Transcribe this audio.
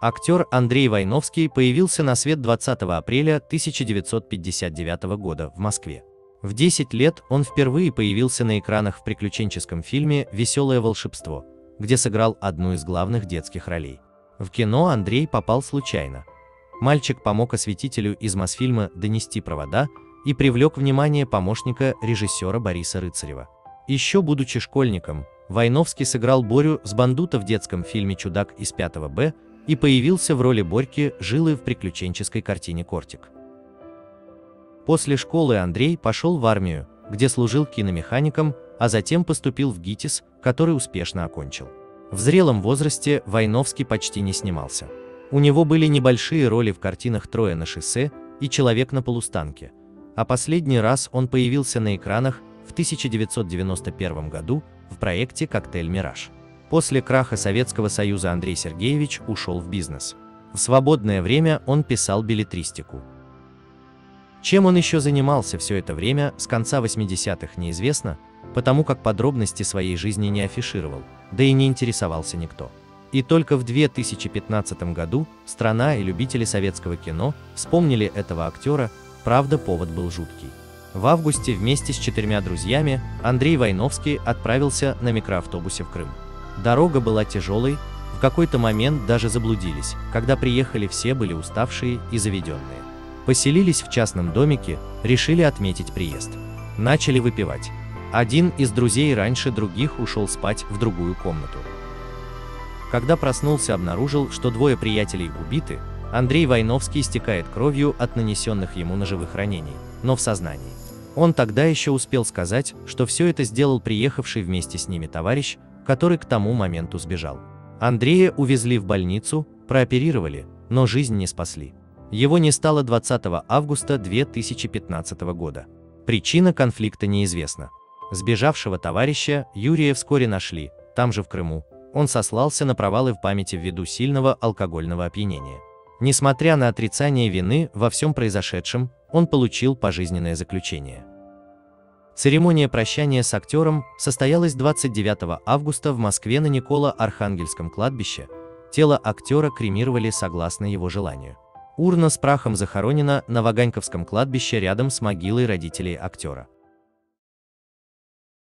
Актер Андрей Войновский появился на свет 20 апреля 1959 года в Москве. В 10 лет он впервые появился на экранах в приключенческом фильме «Веселое волшебство», где сыграл одну из главных детских ролей. В кино Андрей попал случайно. Мальчик помог осветителю из Мосфильма донести провода и привлек внимание помощника режиссера Бориса Рыцарева. Еще будучи школьником, Войновский сыграл Борю с бандута в детском фильме «Чудак из 5-го Б», и появился в роли Борьки Жилы в приключенческой картине «Кортик». После школы Андрей пошел в армию, где служил киномехаником, а затем поступил в ГИТИС, который успешно окончил. В зрелом возрасте Войновский почти не снимался. У него были небольшие роли в картинах «Трое на шоссе» и «Человек на полустанке», а последний раз он появился на экранах в 1991 году в проекте «Коктейль Мираж». После краха Советского Союза Андрей Сергеевич ушел в бизнес. В свободное время он писал беллетристику. Чем он еще занимался все это время с конца 80-х неизвестно, потому как подробности своей жизни не афишировал, да и не интересовался никто. И только в 2015 году страна и любители советского кино вспомнили этого актера, правда, повод был жуткий. В августе вместе с 4 друзьями Андрей Войновский отправился на микроавтобусе в Крым. Дорога была тяжелой, в какой-то момент даже заблудились, когда приехали все были уставшие и заведенные. Поселились в частном домике, решили отметить приезд. Начали выпивать. Один из друзей раньше других ушел спать в другую комнату. Когда проснулся, обнаружил, что двое приятелей убиты, Андрей Войновский истекает кровью от нанесенных ему ножевых ранений, но в сознании. Он тогда еще успел сказать, что все это сделал приехавший вместе с ними товарищ, который к тому моменту сбежал. Андрея увезли в больницу, прооперировали, но жизнь не спасли. Его не стало 20 августа 2015 года. Причина конфликта неизвестна. Сбежавшего товарища Юрия вскоре нашли, там же в Крыму. Он сослался на провалы в памяти ввиду сильного алкогольного опьянения. Несмотря на отрицание вины во всем произошедшем, он получил пожизненное заключение. Церемония прощания с актером состоялась 29 августа в Москве на Николо-Архангельском кладбище. Тело актера кремировали согласно его желанию. Урна с прахом захоронена на Ваганьковском кладбище рядом с могилой родителей актера.